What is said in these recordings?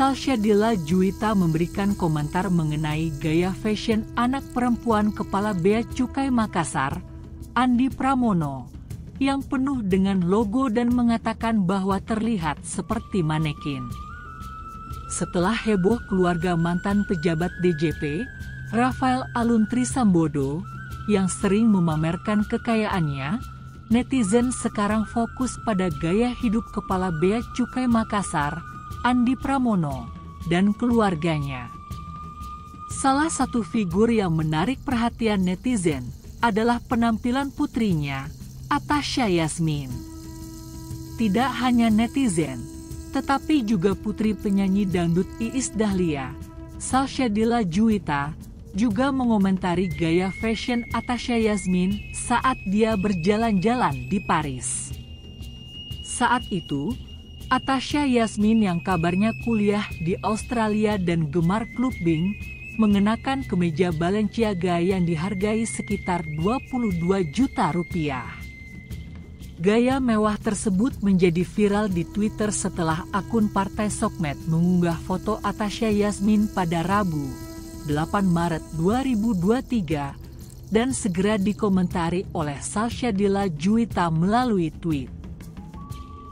Salshadilla Juwita memberikan komentar mengenai gaya fashion anak perempuan kepala bea cukai Makassar, Andi Pramono, yang penuh dengan logo dan mengatakan bahwa terlihat seperti manekin. Setelah heboh keluarga mantan pejabat DJP, Rafael Alun Trisambodo, yang sering memamerkan kekayaannya, netizen sekarang fokus pada gaya hidup kepala bea cukai Makassar, Andi Pramono, dan keluarganya. Salah satu figur yang menarik perhatian netizen adalah penampilan putrinya, Atasya Yasmine. Tidak hanya netizen, tetapi juga putri penyanyi dangdut Iis Dahlia, Salshadilla Juwita, juga mengomentari gaya fashion Atasya Yasmine saat dia berjalan-jalan di Paris. Saat itu, Atasya Yasmine yang kabarnya kuliah di Australia dan gemar clubbing, mengenakan kemeja Balenciaga yang dihargai sekitar 22 juta rupiah. Gaya mewah tersebut menjadi viral di Twitter setelah akun Partai Sokmet mengunggah foto Atasya Yasmine pada Rabu, 8 Maret 2023, dan segera dikomentari oleh Salshadilla Juwita melalui tweet.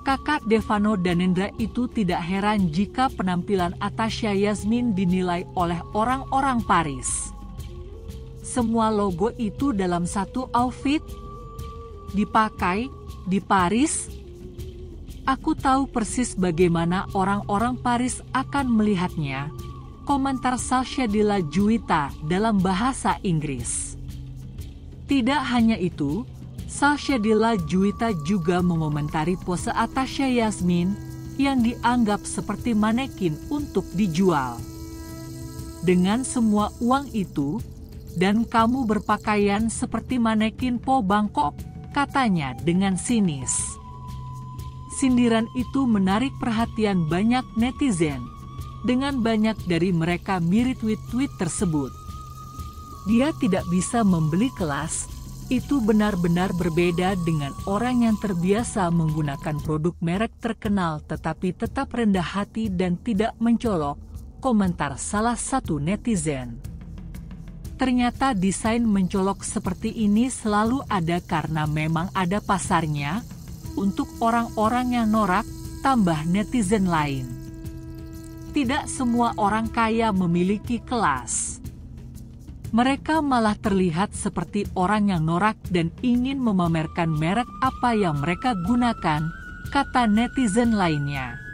Kakak Devano dan Nendra itu tidak heran jika penampilan Atasya Yasmine dinilai oleh orang-orang Paris. Semua logo itu dalam satu outfit? Dipakai di Paris? Aku tahu persis bagaimana orang-orang Paris akan melihatnya, komentar Salshadilla Juwita dalam bahasa Inggris. Tidak hanya itu, Salshadilla Juwita juga mengomentari pose Atasya Yasmine yang dianggap seperti manekin untuk dijual. Dengan semua uang itu, dan kamu berpakaian seperti manekin po Bangkok, katanya dengan sinis. Sindiran itu menarik perhatian banyak netizen, dengan banyak dari mereka meretweet tweet tersebut. Dia tidak bisa membeli kelas, itu benar-benar berbeda dengan orang yang terbiasa menggunakan produk merek terkenal tetapi tetap rendah hati dan tidak mencolok, komentar salah satu netizen. Ternyata desain mencolok seperti ini selalu ada karena memang ada pasarnya, untuk orang-orang yang norak, tambah netizen lain. Tidak semua orang kaya memiliki kelas. Mereka malah terlihat seperti orang yang norak dan ingin memamerkan merek apa yang mereka gunakan, kata netizen lainnya.